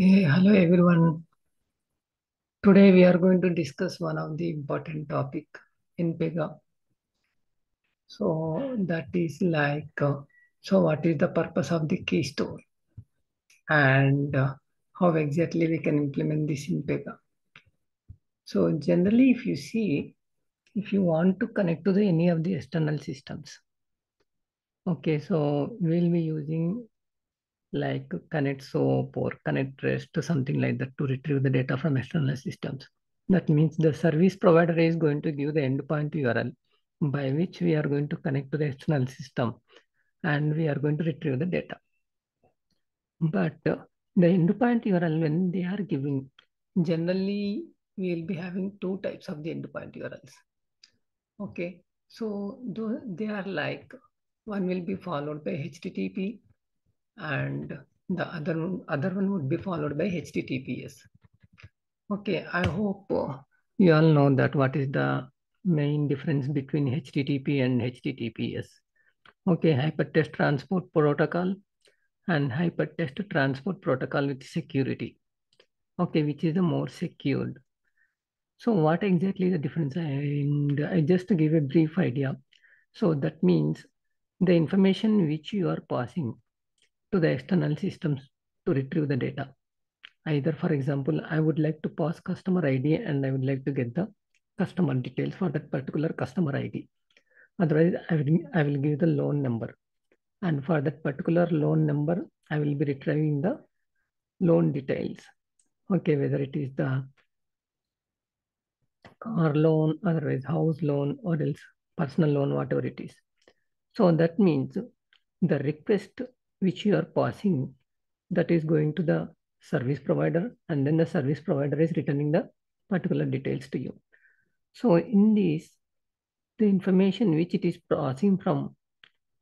Hey, hello everyone. Today we are going to discuss one of the important topic in Pega. So that is like, what is the purpose of the key store and how exactly we can implement this in Pega. So generally, if you see, if you want to connect to the, any of the external systems, okay, so we'll be using like connect SOAP or connect REST to something like that to retrieve the data from external systems. That means the service provider is going to give the endpoint URL by which we are going to connect to the external system and we are going to retrieve the data. But the endpoint URL, when they are giving, generally we will be having two types of the endpoint URLs. Okay, so they are like, one will be followed by HTTP and the other one would be followed by HTTPS. Okay, I hope you all know that what is the main difference between HTTP and HTTPS. Okay, Hypertext Transport Protocol and Hypertext Transport Protocol with security. Okay, which is the more secured. So what exactly the difference? And I just to give a brief idea. So that means the information which you are passing to the external systems to retrieve the data. Either, for example, I would like to pass customer ID and I would like to get the customer details for that particular customer ID. Otherwise, I will give the loan number. And for that particular loan number, I will be retrieving the loan details. Okay, whether it is the car loan, otherwise house loan, or else personal loan, whatever it is. So that means the request which you are passing, that is going to the service provider, and then the service provider is returning the particular details to you. So in this, the information which it is passing from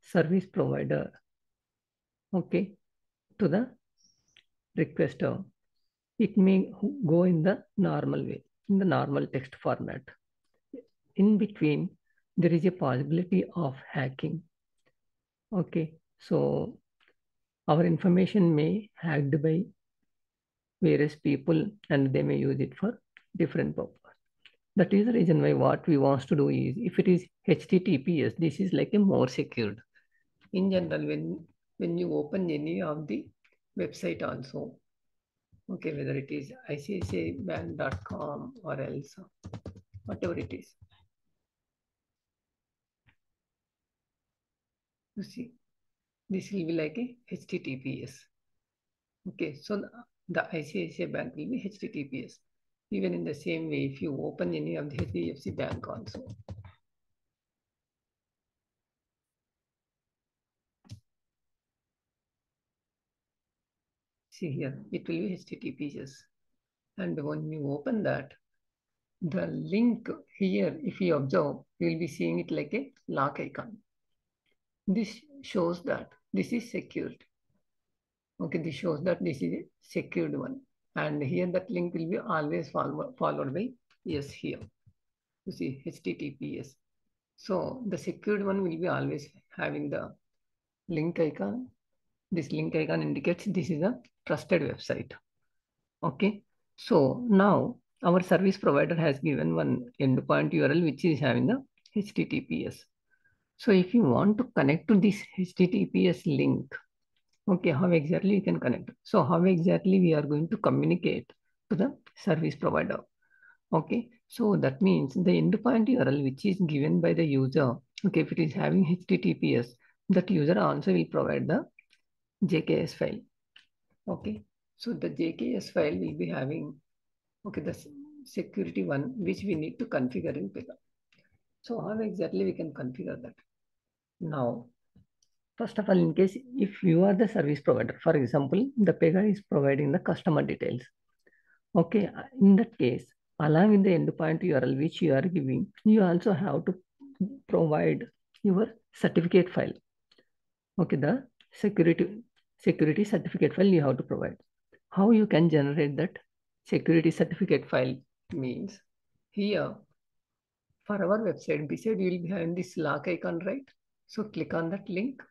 service provider, okay, to the requester, it may go in the normal way, in the normal text format. In between, there is a possibility of hacking. Okay, so our information may hacked by various people and they may use it for different purpose. That is the reason why what we want to do is, if it is HTTPS, this is like a more secured. In general, when you open any of the website also, okay, whether it is ICICI bank.com or else, whatever it is, you see, this will be like a HTTPS. Okay, so the ICICI bank will be HTTPS. Even in the same way, if you open any of the HDFC bank also. See here, it will be HTTPS. And when you open that, the link here, if you observe, you will be seeing it like a lock icon. This shows that this is secured. Okay, this shows that this is a secured one. And here that link will be always followed by yes here. You see, HTTPS. So the secured one will be always having the link icon. This link icon indicates this is a trusted website. Okay. So now our service provider has given one endpoint URL which is having the HTTPS. So if you want to connect to this HTTPS link, okay, how exactly you can connect? So how exactly we are going to communicate to the service provider? Okay, so that means the endpoint URL which is given by the user, okay, if it is having HTTPS, that user also will provide the JKS file. Okay, so the JKS file will be having, okay, the security one which we need to configure in Pega. So how exactly we can configure that? Now, first of all, in case if you are the service provider, for example, the Pega is providing the customer details. Okay, in that case, along with the endpoint URL which you are giving, you also have to provide your certificate file. Okay, the security certificate file you have to provide. How you can generate that security certificate file means here, for our website, beside you will be having this lock icon, right? So click on that link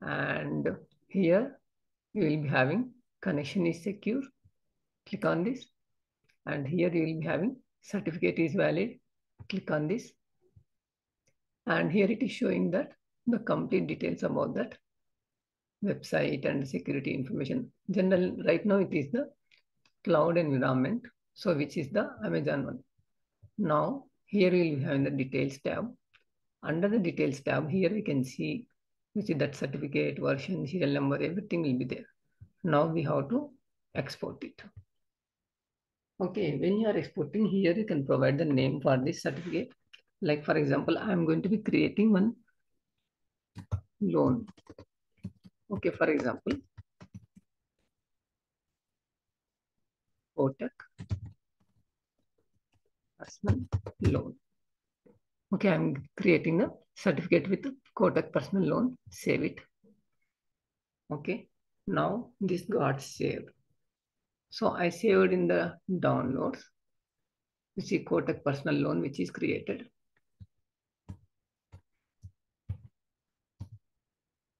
and here you will be having connection is secure. Click on this, and here you will be having certificate is valid. Click on this, and here it is showing that the complete details about that website and security information. General, right now it is the cloud environment, so which is the Amazon one. Now here we will have in the details tab. Under the details tab, here we can see which is that certificate, version, serial number, everything will be there. Now we have to export it. Okay, when you are exporting, here you can provide the name for this certificate. Like for example, I am going to be creating one loan. Okay, for example, Kotak personal loan. Okay, I'm creating a certificate with Kotak personal loan. Save it. Okay, now this got saved. So I saved in the downloads. You see Kotak personal loan, which is created.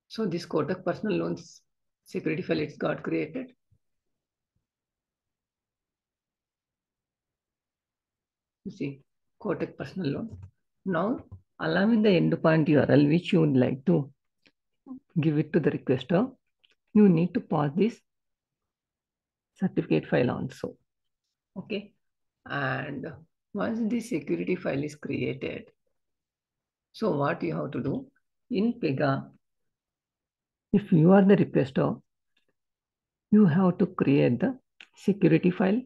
So this Kotak personal loans security file, it's got created. You see Kotak personal loan. Now along with the endpoint URL, which you would like to give it to the requester, you need to pass this certificate file also. Okay. And once this security file is created, so what you have to do in Pega, if you are the requester, you have to create the security file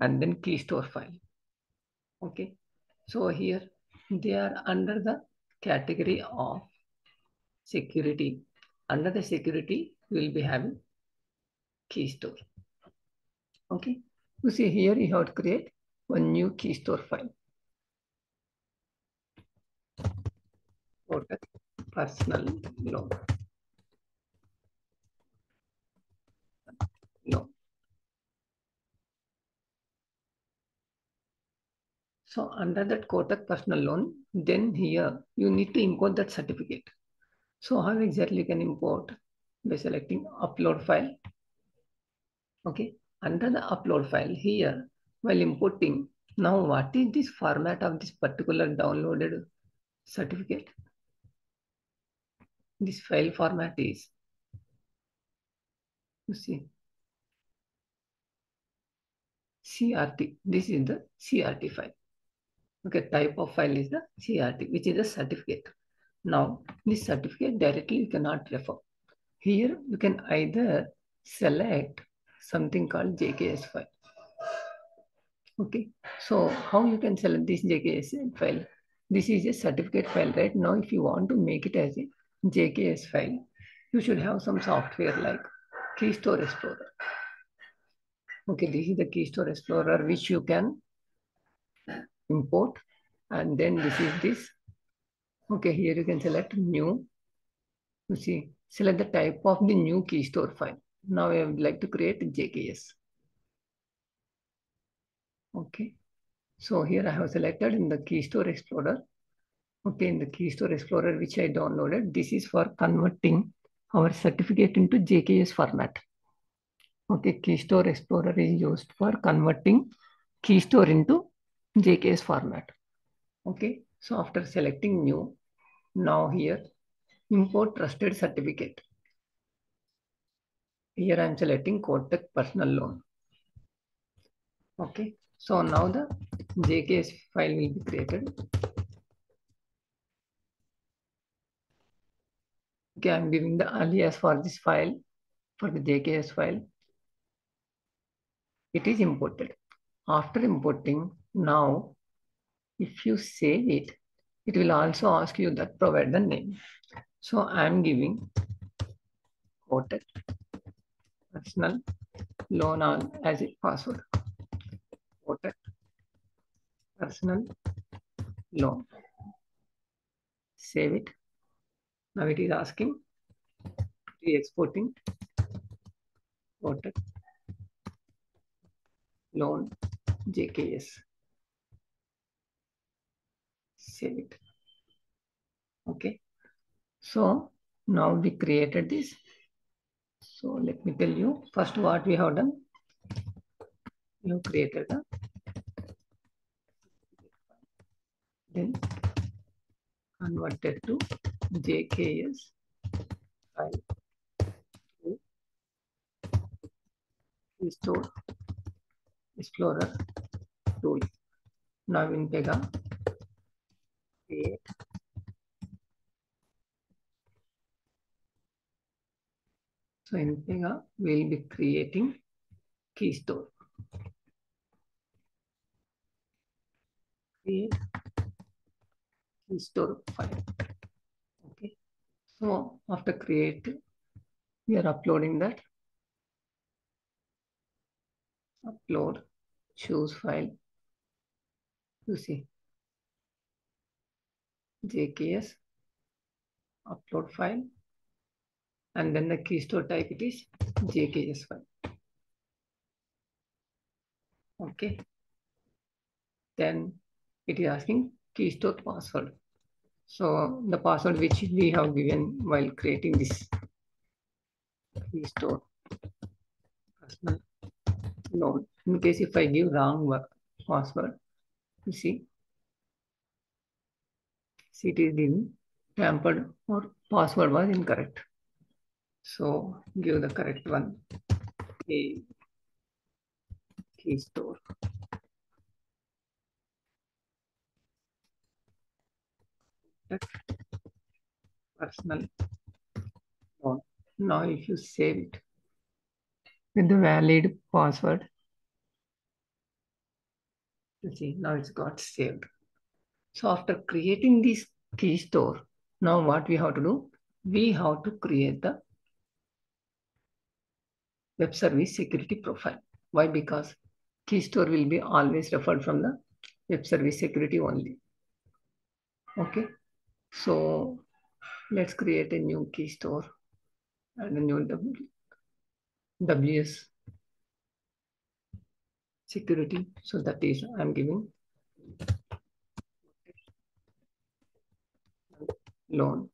and then keystore file. Okay, so here they are under the category of security. Under the security, we will be having keystore. Okay, you see here you have to create one new keystore file. Kotak personal loan. No. So under that Kotak personal loan, then here you need to import that certificate. So how exactly you can import? By selecting upload file. Okay, under the upload file here, while importing, now what is this format of this particular downloaded certificate? This file format is, you see, CRT. This is the CRT file. Okay, type of file is the CRT, which is a certificate. Now, this certificate directly you cannot refer. Here, you can either select something called JKS file. Okay, so how you can select this JKS file? This is a certificate file, right? Now, if you want to make it as a JKS file, you should have some software like Keystore Explorer. Okay, this is the Keystore Explorer, which you can import. And then this is this. Okay, here you can select new. You see, select the type of the new keystore file. Now I would like to create JKS. Okay, so here I have selected in the Keystore Explorer. Okay, in the Keystore Explorer, which I downloaded, this is for converting our certificate into JKS format. Okay, Keystore Explorer is used for converting Keystore into JKS format. Okay, so after selecting new, now here, import trusted certificate. Here I am selecting Kotak personal loan. Okay, so now the JKS file will be created. Okay, I am giving the alias for this file, for the JKS file. It is imported. After importing, now if you save it, it will also ask you that provide the name. So I am giving Kotak personal loan on as a password. Kotak personal loan. Save it. Now it is asking re-exporting Kotak loan JKS. Save it. Okay. So now we created this So let me tell you first what we have done. We have created a then converted to JKS file to Keystore Explorer tool. Now in Pega, create so in Pega, we'll be creating Keystore. Create Keystore file. Okay. So after create, we are uploading that. Upload, choose file. You see, JKS, upload file. And then the keystore type it is JKS file. Okay. Then it is asking keystore password. So the password which we have given while creating this keystore personal node. In case if I give wrong password, you see it is being tampered or password was incorrect. So give the correct one, a keystore. Personal node. Now if you save it with the valid password, you see now it's got saved. So after creating this keystore, now what we have to do? We have to create the web service security profile. Why? Because keystore will be always referred from the web service security only. Okay. So let's create a new keystore and a new WS security. So that is I'm giving loan.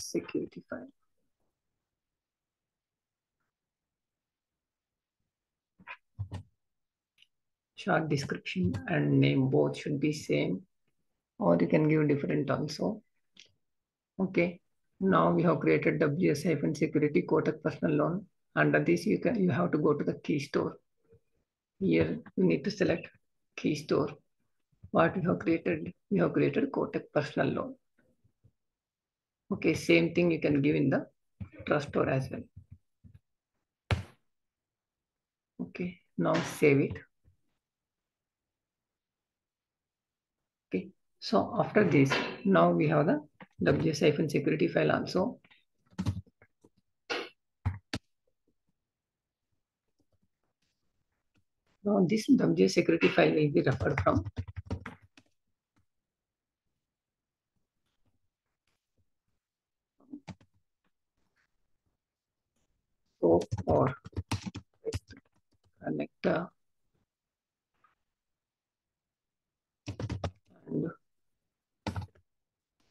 Security file. Short description and name both should be same, or you can give different also. Okay. Now we have created WS-Security Kotak personal loan. Under this, you have to go to the keystore. Here you need to select keystore. What we have created Kotak personal loan. Okay, same thing you can give in the trust store as well. Okay, now save it. Okay, so after this, now we have the WS-security file also. Now this WS-security file will be referred from or connector and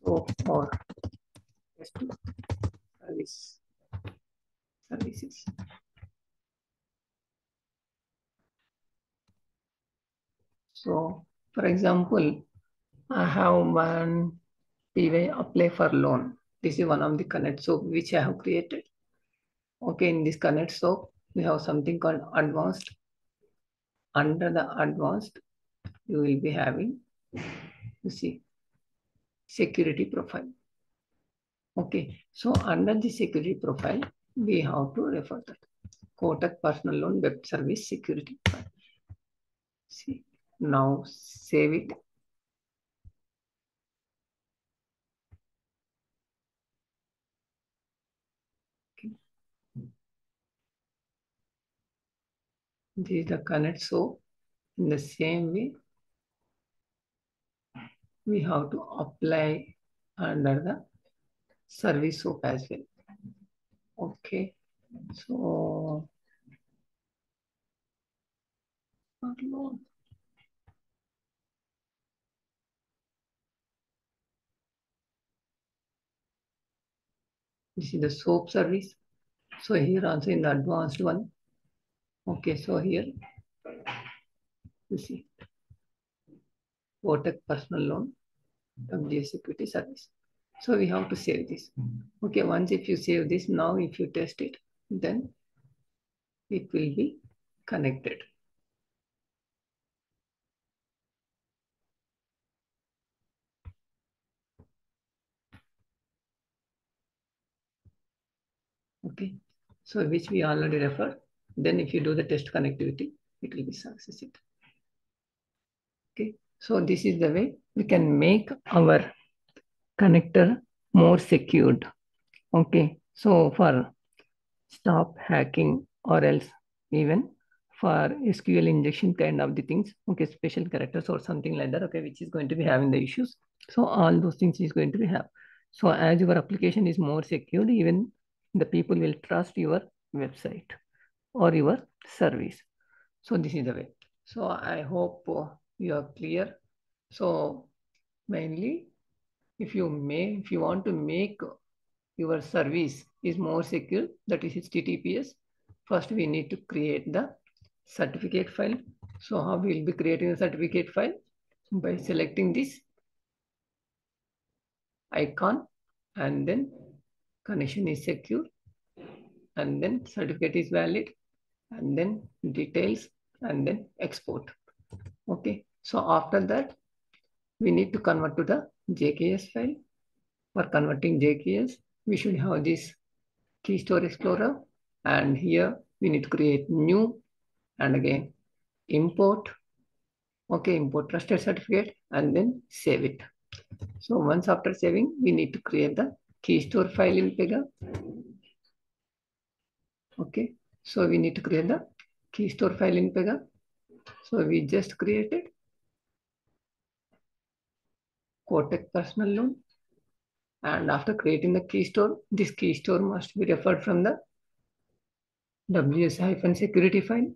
SOAP or services. So, for example, I have one PY apply for loan. This is one of the connect SOAP which I have created. Okay, in this connect SOAP, we have something called advanced. Under the advanced, you will be having, you see, security profile. Okay, so under the security profile, we have to refer that Kotak personal loan web service security file. See, now save it. This is the connect. So in the same way, we have to apply under the service SOAP as well. Okay, so This is the SOAP service. So here also in the advanced one. Okay, so here you see Protect Personal Loan WS Security Service. So we have to save this. Okay, once if you save this, now if you test it, then it will be connected. Okay, so which we already referred. Then if you do the test connectivity, it will be successful. Okay, so this is the way we can make our connector more secured. Okay, so for stop hacking or else even for SQL injection kind of the things, okay, special characters or something like that, okay, which is going to be having the issues. So all those things is going to be have. So as your application is more secured, even the people will trust your website or your service. So this is the way. So I hope you are clear. So mainly, if you want to make your service is more secure, that is HTTPS, first we need to create the certificate file. So how we will be creating a certificate file? By selecting this icon and then connection is secure, and then certificate is valid, and then details, and then export. Okay, so after that, we need to convert to the JKS file. For converting JKS, we should have this Keystore Explorer, and here we need to create new, and again, import. Okay, import trusted certificate, and then save it. So once after saving, we need to create the Keystore file in Pega. Okay, so we need to create the Keystore file in Pega. So we just created Protect Personal Loan, and after creating the Keystore, this Keystore must be referred from the WS-Security file.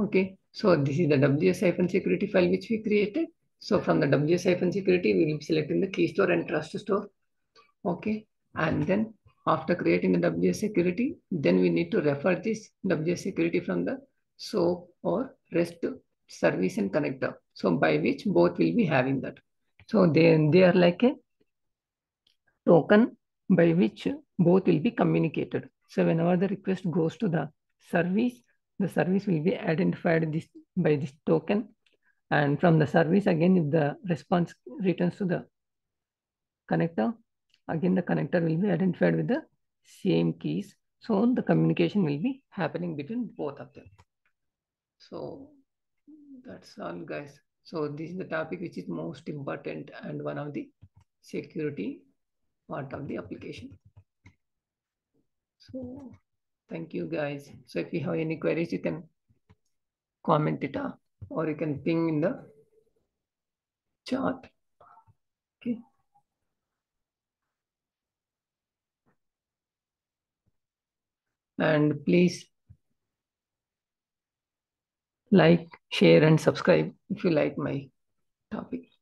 Okay, so this is the WS-Security file which we created. So from the WS-Security, we will be selecting the Keystore and Trust Store. Okay, and then after creating the WS Security, then we need to refer this WS Security from the SOAP or REST service and connector. So by which both will be having that. So they are like a token by which both will be communicated. So whenever the request goes to the service will be identified this by this token. And from the service, again, if the response returns to the connector, again, the connector will be identified with the same keys. So the communication will be happening between both of them. So that's all, guys. So this is the topic which is most important and one of the security part of the application. So thank you, guys. So if you have any queries, you can comment it up, or you can ping in the chat. Okay. And please like, share, and subscribe if you like my topic.